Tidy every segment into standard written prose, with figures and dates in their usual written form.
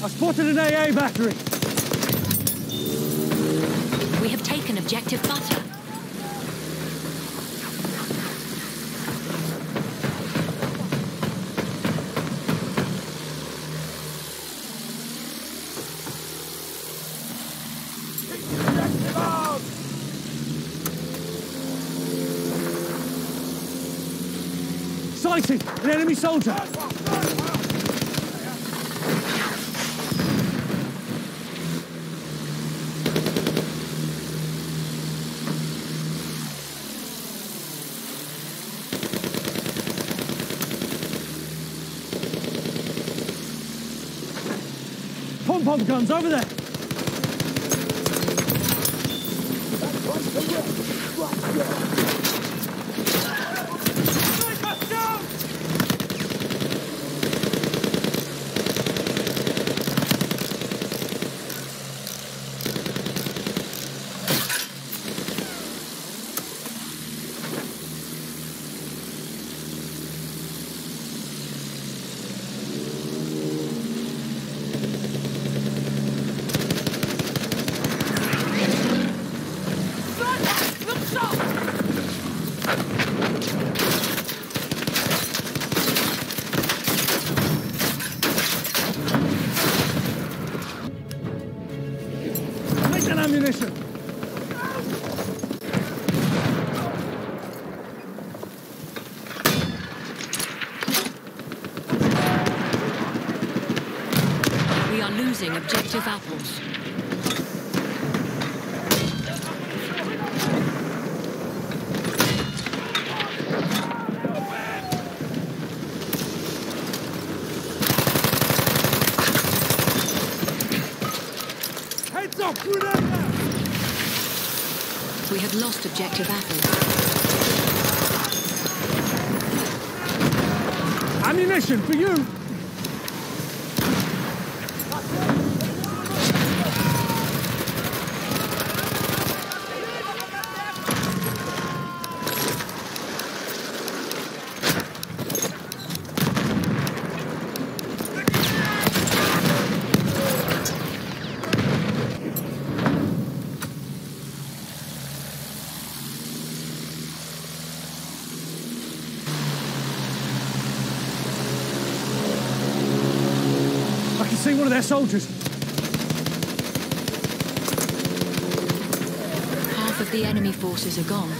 I spotted an AA battery. We have taken objective Butter. Sighting an enemy soldier. Pom-pom guns over there. Objective apples. Heads up, grenade! We have lost objective apples. Ammunition for you! See one of their soldiers. Half of the enemy forces are gone.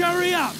Hurry up!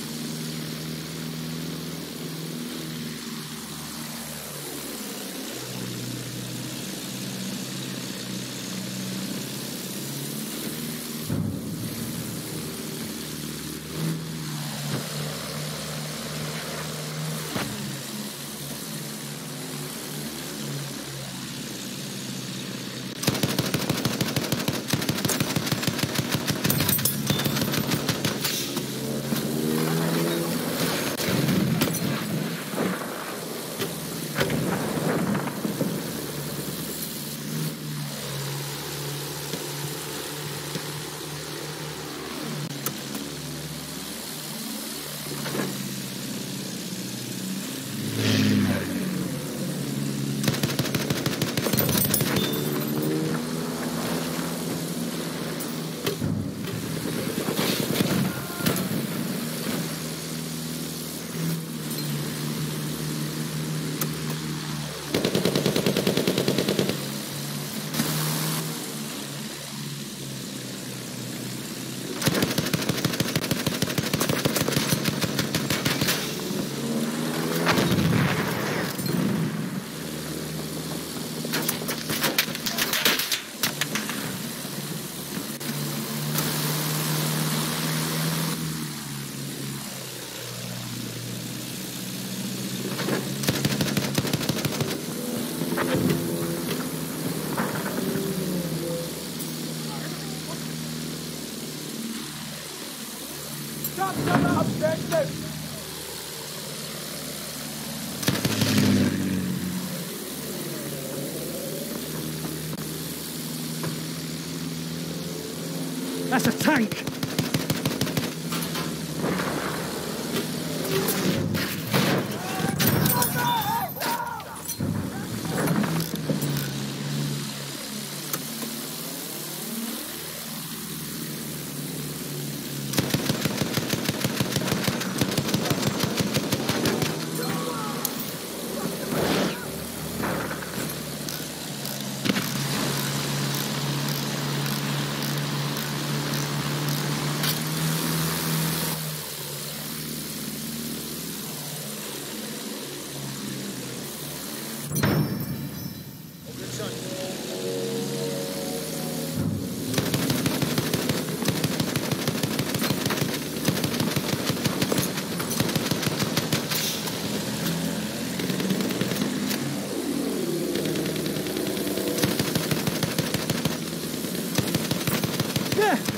Capture objective. That's a tank!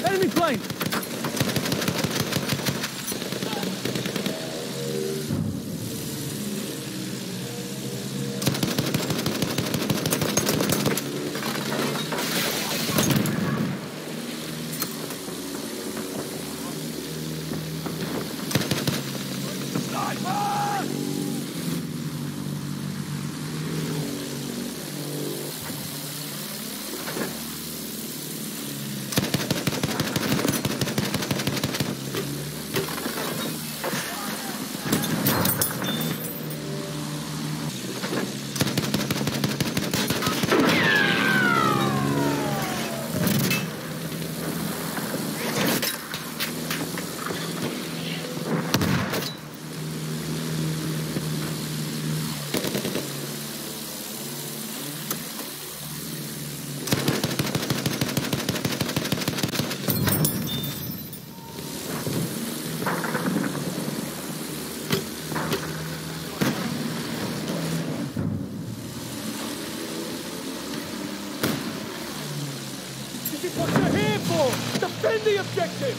Enemy plane! Defend the objective!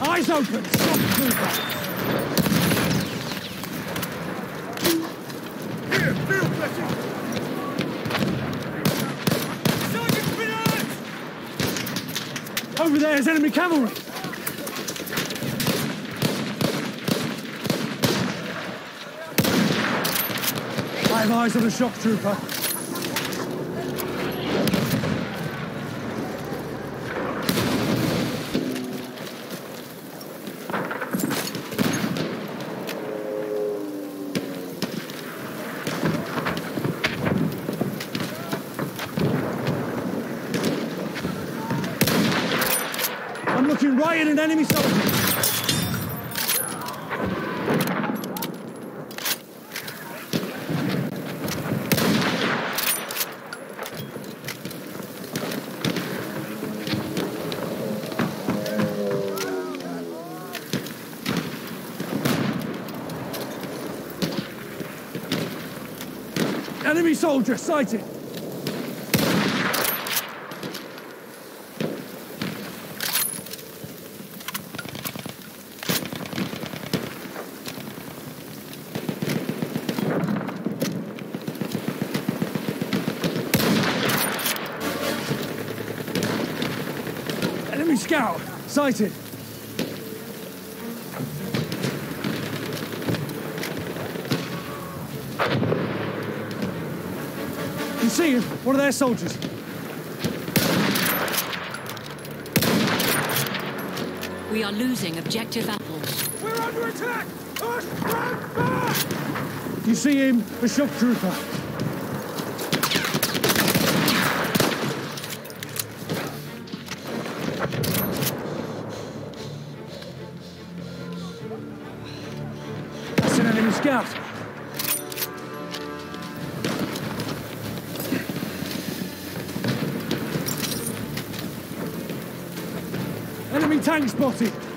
Eyes open! Stop moving! Here, field blessing! Sergeant Pinot! Over there is enemy cavalry! I have eyes on a shock trooper. Looking right at an enemy soldier. Enemy soldier sighted. Scout sighted. You see him? One of their soldiers. We are losing objective apples. We're under attack! Push right back! You see him? A shock trooper. That's an enemy scout. Tank spotted!